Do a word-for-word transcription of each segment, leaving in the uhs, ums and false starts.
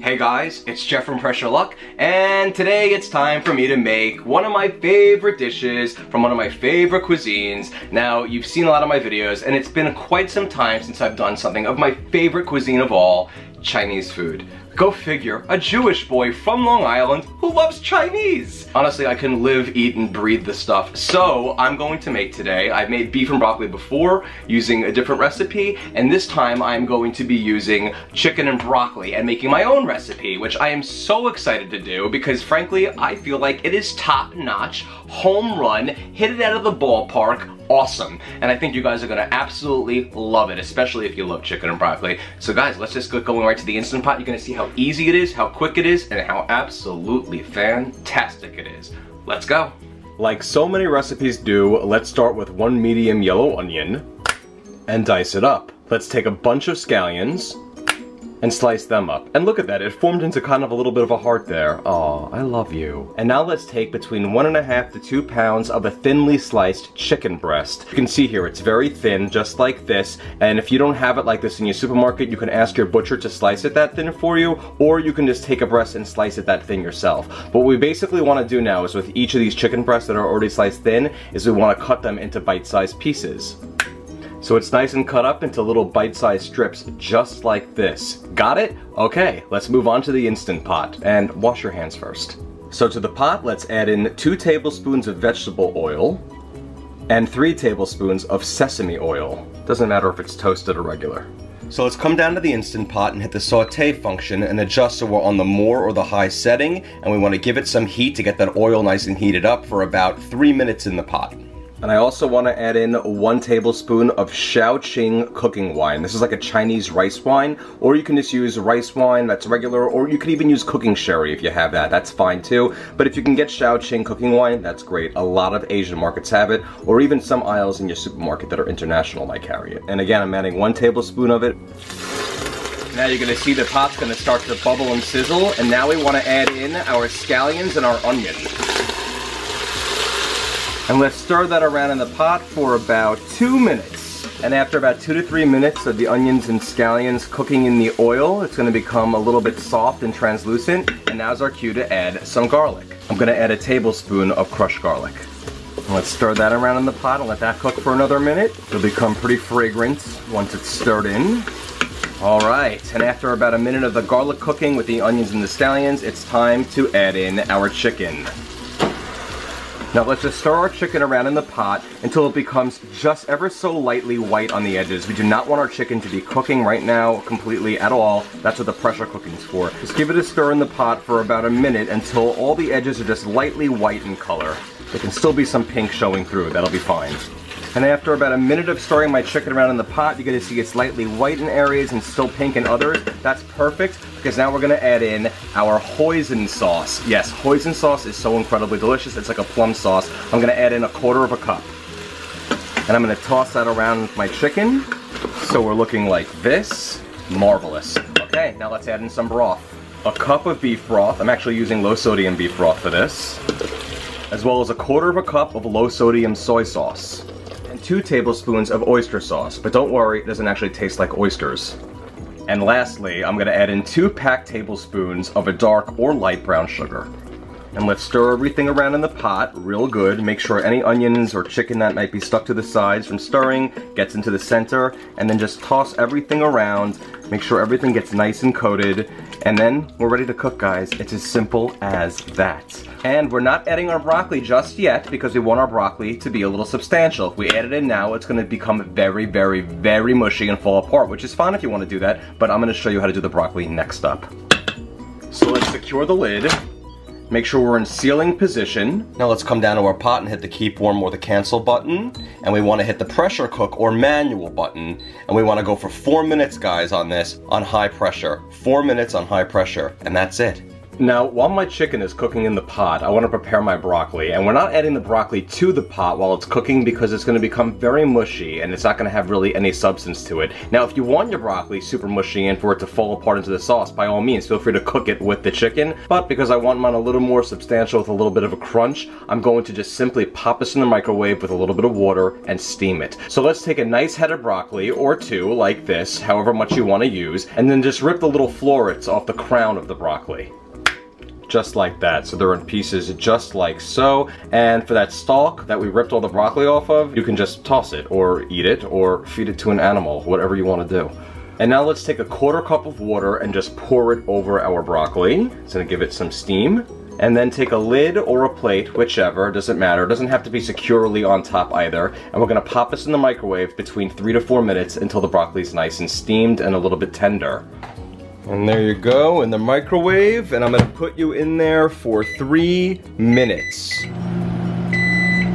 Hey guys, it's Jeff from Pressure Luck, and today it's time for me to make one of my favorite dishes from one of my favorite cuisines. Now, you've seen a lot of my videos, and it's been quite some time since I've done something of my favorite cuisine of all, Chinese food. Go figure, a Jewish boy from Long Island who loves Chinese! Honestly, I can live, eat, and breathe this stuff. So, I'm going to make today, I've made beef and broccoli before using a different recipe, and this time I'm going to be using chicken and broccoli and making my own recipe, which I am so excited to do because frankly, I feel like it is top-notch, home run, hit it out of the ballpark, awesome. And I think you guys are gonna absolutely love it, especially if you love chicken and broccoli. So guys, let's just get going right to the Instant Pot. You're gonna see how How easy it is, how quick it is, and how absolutely fantastic it is. Let's go. Like so many recipes do, let's start with one medium yellow onion and dice it up. Let's take a bunch of scallions and slice them up. And look at that, it formed into kind of a little bit of a heart there. Aw, I love you. And now let's take between one and a half to two pounds of a thinly sliced chicken breast. You can see here, it's very thin, just like this. And if you don't have it like this in your supermarket, you can ask your butcher to slice it that thin for you, or you can just take a breast and slice it that thin yourself. But what we basically wanna do now is with each of these chicken breasts that are already sliced thin, is we wanna cut them into bite-sized pieces. So it's nice and cut up into little bite-sized strips, just like this. Got it? Okay, let's move on to the Instant Pot, and wash your hands first. So to the pot, let's add in two tablespoons of vegetable oil, and three tablespoons of sesame oil. Doesn't matter if it's toasted or regular. So let's come down to the Instant Pot and hit the saute function and adjust so we're on the more or the high setting, and we wanna give it some heat to get that oil nice and heated up for about three minutes in the pot. And I also want to add in one tablespoon of Shaoxing cooking wine. This is like a Chinese rice wine, or you can just use rice wine that's regular, or you could even use cooking sherry if you have that, that's fine too. But if you can get Shaoxing cooking wine, that's great. A lot of Asian markets have it, or even some aisles in your supermarket that are international might carry it. And again, I'm adding one tablespoon of it. Now you're gonna see the pot's gonna start to bubble and sizzle, and now we wanna add in our scallions and our onion. And let's stir that around in the pot for about two minutes. And after about two to three minutes of the onions and scallions cooking in the oil, it's gonna become a little bit soft and translucent. And now's our cue to add some garlic. I'm gonna add a tablespoon of crushed garlic. And let's stir that around in the pot and let that cook for another minute. It'll become pretty fragrant once it's stirred in. All right, and after about a minute of the garlic cooking with the onions and the scallions, it's time to add in our chicken. Now let's just stir our chicken around in the pot until it becomes just ever so lightly white on the edges. We do not want our chicken to be cooking right now completely at all. That's what the pressure cooking is for. Just give it a stir in the pot for about a minute until all the edges are just lightly white in color. There can still be some pink showing through, that'll be fine. And after about a minute of stirring my chicken around in the pot, you're gonna see it's lightly white in areas and still pink in others. That's perfect, because now we're gonna add in our hoisin sauce. Yes, hoisin sauce is so incredibly delicious. It's like a plum sauce. I'm gonna add in a quarter of a cup. And I'm gonna toss that around with my chicken. So we're looking like this. Marvelous. Okay, now let's add in some broth. A cup of beef broth. I'm actually using low sodium beef broth for this. As well as a quarter of a cup of low sodium soy sauce. Two tablespoons of oyster sauce, but don't worry, it doesn't actually taste like oysters. And lastly, I'm gonna add in two packed tablespoons of a dark or light brown sugar. And let's stir everything around in the pot real good, make sure any onions or chicken that might be stuck to the sides from stirring gets into the center, and then just toss everything around, make sure everything gets nice and coated, and then we're ready to cook, guys. It's as simple as that. And we're not adding our broccoli just yet because we want our broccoli to be a little substantial. If we add it in now, it's gonna become very, very, very mushy and fall apart, which is fine if you wanna do that, but I'm gonna show you how to do the broccoli next up. So let's secure the lid. Make sure we're in sealing position. Now let's come down to our pot and hit the keep warm or the cancel button. And we wanna hit the pressure cook or manual button. And we wanna go for four minutes, guys, on this, on high pressure. Four minutes on high pressure, and that's it. Now, while my chicken is cooking in the pot, I want to prepare my broccoli, and we're not adding the broccoli to the pot while it's cooking because it's going to become very mushy and it's not going to have really any substance to it. Now, if you want your broccoli super mushy and for it to fall apart into the sauce, by all means, feel free to cook it with the chicken, but because I want mine a little more substantial with a little bit of a crunch, I'm going to just simply pop this in the microwave with a little bit of water and steam it. So let's take a nice head of broccoli or two, like this, however much you want to use, and then just rip the little florets off the crown of the broccoli. Just like that, so they're in pieces just like so, and for that stalk that we ripped all the broccoli off of, you can just toss it, or eat it, or feed it to an animal, whatever you want to do. And now let's take a quarter cup of water and just pour it over our broccoli. It's going to give it some steam. And then take a lid or a plate, whichever, doesn't matter, it doesn't have to be securely on top either, and we're gonna pop this in the microwave between three to four minutes until the broccoli's nice and steamed and a little bit tender. And there you go, in the microwave, and I'm gonna put you in there for three minutes.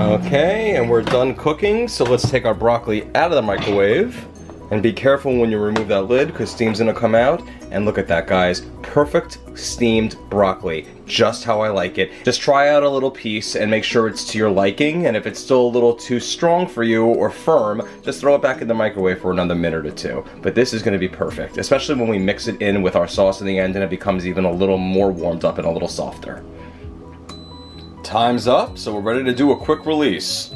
Okay, and we're done cooking, so let's take our broccoli out of the microwave. And be careful when you remove that lid because steam's gonna come out. And look at that, guys. Perfect steamed broccoli. Just how I like it. Just try out a little piece and make sure it's to your liking. And if it's still a little too strong for you or firm, just throw it back in the microwave for another minute or two. But this is gonna be perfect, especially when we mix it in with our sauce in the end and it becomes even a little more warmed up and a little softer. Time's up, so we're ready to do a quick release.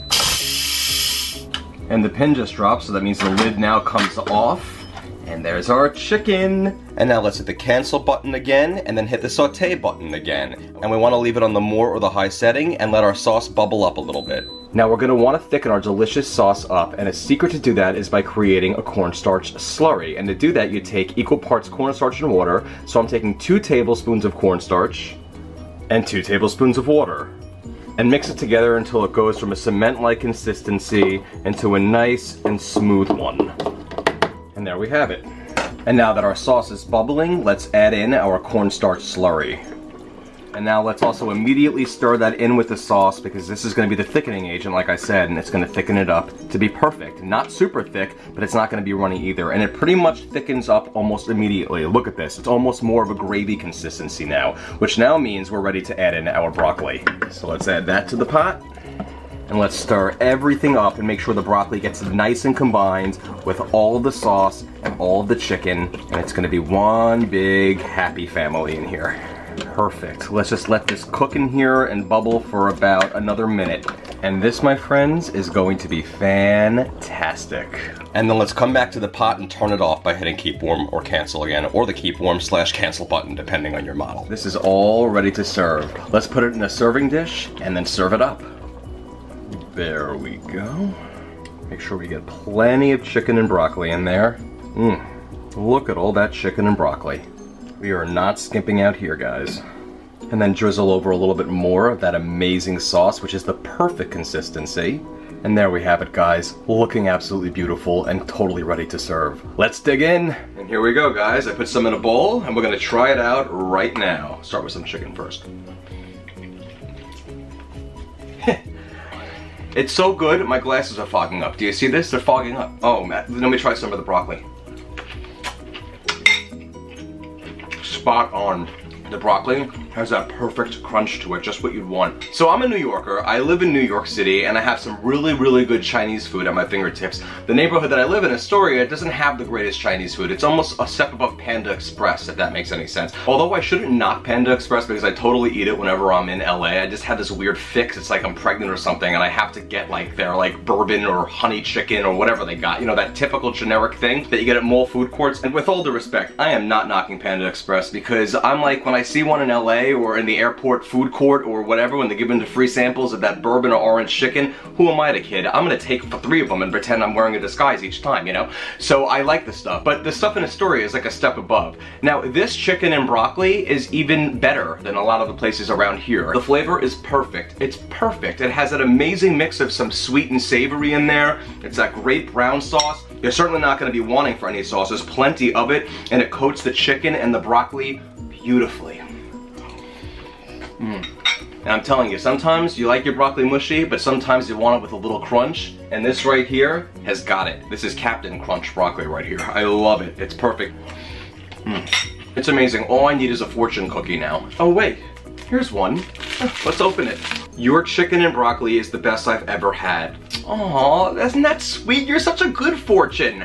And the pin just dropped, so that means the lid now comes off. And there's our chicken. And now let's hit the cancel button again, and then hit the saute button again. And we want to leave it on the more or the high setting and let our sauce bubble up a little bit. Now we're gonna wanna thicken our delicious sauce up, and a secret to do that is by creating a cornstarch slurry. And to do that, you take equal parts cornstarch and water. So I'm taking two tablespoons of cornstarch and two tablespoons of water. And mix it together until it goes from a cement-like consistency into a nice and smooth one. And there we have it. And now that our sauce is bubbling, let's add in our cornstarch slurry. And now let's also immediately stir that in with the sauce because this is going to be the thickening agent, like I said, and it's going to thicken it up to be perfect. Not super thick, but it's not going to be runny either. And it pretty much thickens up almost immediately. Look at this. It's almost more of a gravy consistency now, which now means we're ready to add in our broccoli. So let's add that to the pot. And let's stir everything up and make sure the broccoli gets nice and combined with all of the sauce and all of the chicken. And it's going to be one big happy family in here. Perfect. Let's just let this cook in here and bubble for about another minute. And this, my friends, is going to be fantastic. And then let's come back to the pot and turn it off by hitting keep warm or cancel again, or the keep warm slash cancel button, depending on your model. This is all ready to serve. Let's put it in a serving dish and then serve it up. There we go. Make sure we get plenty of chicken and broccoli in there. Mmm. Look at all that chicken and broccoli. We are not skimping out here, guys. And then drizzle over a little bit more of that amazing sauce, which is the perfect consistency. And there we have it, guys. Looking absolutely beautiful and totally ready to serve. Let's dig in. And here we go, guys. I put some in a bowl, and we're gonna try it out right now. Start with some chicken first. It's so good, my glasses are fogging up. Do you see this? They're fogging up. Oh, Matt, let me try some of the broccoli. Spot on. The broccoli has that perfect crunch to it, just what you'd want. So I'm a New Yorker, I live in New York City, and I have some really, really good Chinese food at my fingertips. The neighborhood that I live in, Astoria, doesn't have the greatest Chinese food. It's almost a step above Panda Express, if that makes any sense. Although I shouldn't knock Panda Express because I totally eat it whenever I'm in L A. I just have this weird fix, it's like I'm pregnant or something, and I have to get like their like bourbon or honey chicken or whatever they got. You know, that typical generic thing that you get at mall food courts. And with all due respect, I am not knocking Panda Express because I'm like, when I see one in L A or in the airport food court or whatever, when they give them the free samples of that bourbon or orange chicken, who am I to kid? I'm gonna take three of them and pretend I'm wearing a disguise each time, you know? So I like this stuff, but the stuff in Astoria is like a step above. Now, this chicken and broccoli is even better than a lot of the places around here. The flavor is perfect. It's perfect. It has an amazing mix of some sweet and savory in there. It's that great brown sauce. You're certainly not gonna be wanting for any sauce. There's plenty of it, and it coats the chicken and the broccoli beautifully. Mm. And I'm telling you, sometimes you like your broccoli mushy, but sometimes you want it with a little crunch, and this right here has got it. This is Captain Crunch broccoli right here. I love it. It's perfect. Mm. It's amazing. All I need is a fortune cookie now. Oh wait, here's one. Let's open it. Your chicken and broccoli is the best I've ever had. Aw, isn't that sweet? You're such a good fortune.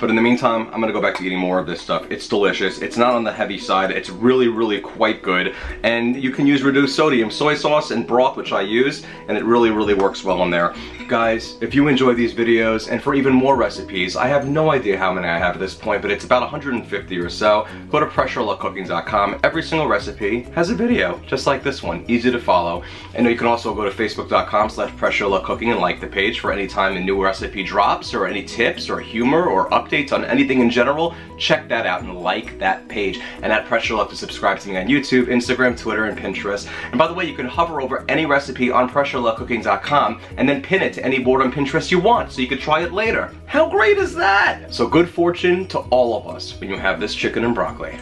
But in the meantime, I'm gonna go back to eating more of this stuff. It's delicious, it's not on the heavy side, it's really, really quite good. And you can use reduced sodium soy sauce and broth, which I use, and it really, really works well on there. Guys, if you enjoy these videos, and for even more recipes, I have no idea how many I have at this point, but it's about one hundred fifty or so. Go to pressure luck cooking dot com. Every single recipe has a video, just like this one, easy to follow. And you can also go to facebook dot com slash pressure luck cooking and like the page for any time a new recipe drops, or any tips, or humor, or updates. Updates on anything in general, check that out and like that page. And at Pressure Luck to subscribe to me on YouTube, Instagram, Twitter, and Pinterest. And by the way, you can hover over any recipe on pressure luck cooking dot com and then pin it to any board on Pinterest you want so you can try it later. How great is that? So good fortune to all of us when you have this chicken and broccoli.